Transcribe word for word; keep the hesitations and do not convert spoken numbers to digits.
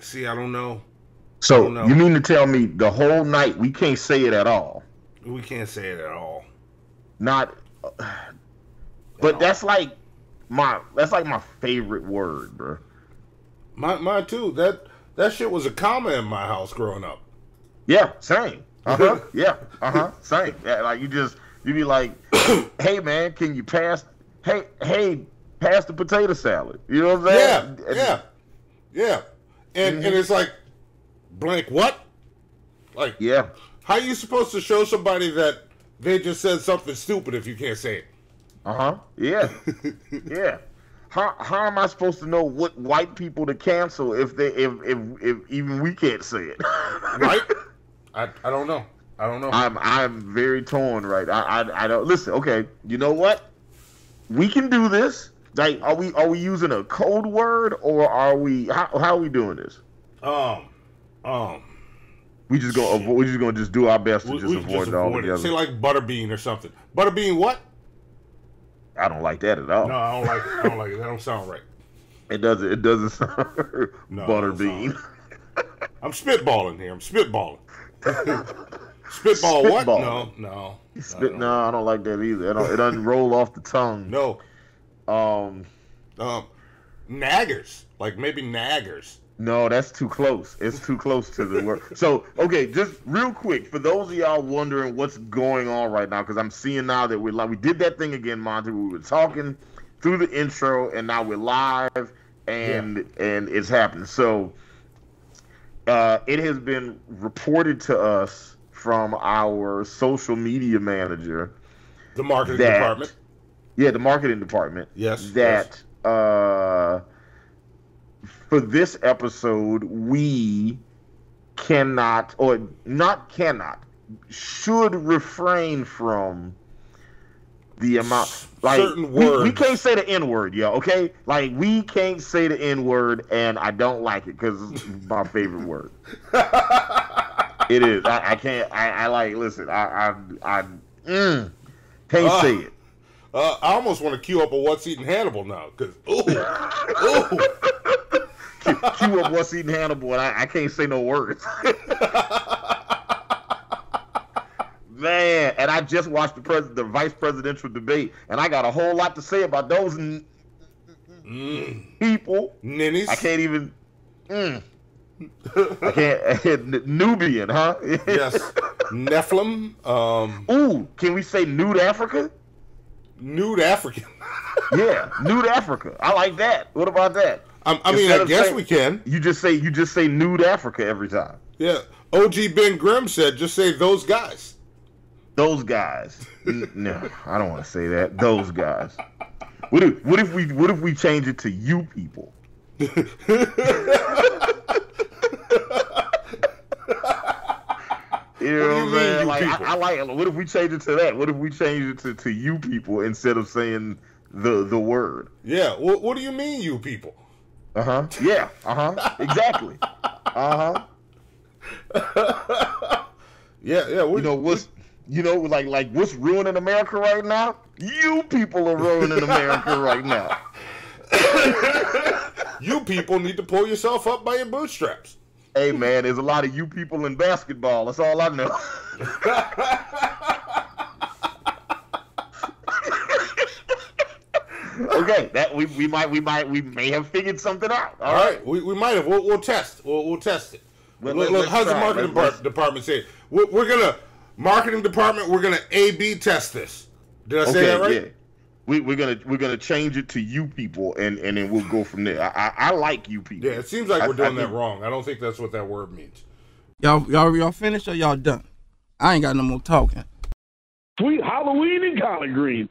See, I don't know. So I don't know. You mean to tell me the whole night we can't say it at all? We can't say it at all. Not. Uh, but no. that's like my that's like my favorite word, bro. My my too. That that shit was a comma in my house growing up. Yeah, same. Uh huh. yeah. Uh huh. Same. Yeah, like you just you be like, hey man, can you pass? Hey hey, pass the potato salad. You know what I'm saying? Yeah. And, yeah. Yeah. And mm-hmm. and it's like, blank what? Like yeah. How are you supposed to show somebody that they just said something stupid if you can't say it? Uh-huh. Yeah. yeah. How how am I supposed to know what white people to cancel if they if if, if even we can't say it? right? I, I don't know. I don't know. I'm I'm very torn right. I, I I don't listen, okay, you know what? We can do this. Like are we are we using a code word or are we how how are we doing this? Um um We just gonna avoid, we just gonna just do our best to we, just we avoid just it all avoid together. It. Say like Butterbean or something. Butterbean what? I don't like that at all. No, I don't like. I don't like it. That don't sound right. It doesn't. It doesn't sound no, Butterbean. Right. I'm spitballing here. I'm spitballing. Spitball what? No, no. Spit, no, I don't like that either. It, don't, it doesn't roll off the tongue. No. Um. Um. Naggers. Like maybe naggers. No, that's too close. It's too close to the word. So, okay, just real quick, for those of y'all wondering what's going on right now, because I'm seeing now that we're live. We did that thing again, Monty. We were talking through the intro, and now we're live, and yeah. and it's happening. So, uh, it has been reported to us from our social media manager. The marketing that, department. Yeah, the marketing department. Yes. That... Yes. Uh, For this episode, we cannot, or not cannot, should refrain from the amount. Like, certain words. We, we can't say the N word, yo, okay? Like, we can't say the N word, and I don't like it because it's my favorite word. It is. I, I can't, I, I like, listen, I, I, I mm, can't uh. say it. Uh, I almost want to queue up a What's Eating Hannibal now, because, ooh, ooh. queue, queue up What's Eating Hannibal, and I, I can't say no words. Man, and I just watched the, pres the vice presidential debate, and I got a whole lot to say about those n mm. people. Ninnies. I can't even, mm. I can't, Nubian, huh? Yes, Nephilim. Um... Ooh, can we say Nude Africa? Nude African. yeah, nude Africa. I like that. What about that? I, I mean, I guess saying, we can. You just say you just say nude Africa every time. Yeah. O G Ben Grimm said, just say those guys. Those guys. no, I don't want to say that. Those guys. What if what if we what if we change it to you people? You know what, what you man? Mean, like, I, I like. What if we change it to that? What if we change it to, to you people instead of saying the the word? Yeah. What, what do you mean, you people? Uh huh. Yeah. Uh huh. exactly. Uh huh. yeah. Yeah. What, you know what's you know like like what's ruining America right now? You people are ruining America right now. You people need to pull yourself up by your bootstraps. Hey, man, there's a lot of you people in basketball. That's all I know. okay, that we we might we might we may have figured something out. All, all right. right, we we might have. We'll, we'll test. We'll we'll test it. Let, let, Look, how's the marketing let's, department say? We're, we're gonna marketing department. We're gonna A B test this. Did I okay, say that right? Yeah. We, we're gonna we're gonna change it to you people, and and then we'll go from there. I, I, I like you people. Yeah, it seems like we're doing I, I that think, wrong. I don't think that's what that word means. Y'all y'all y'all finished or y'all done? I ain't got no more talking. Sweet Halloween and collard greens.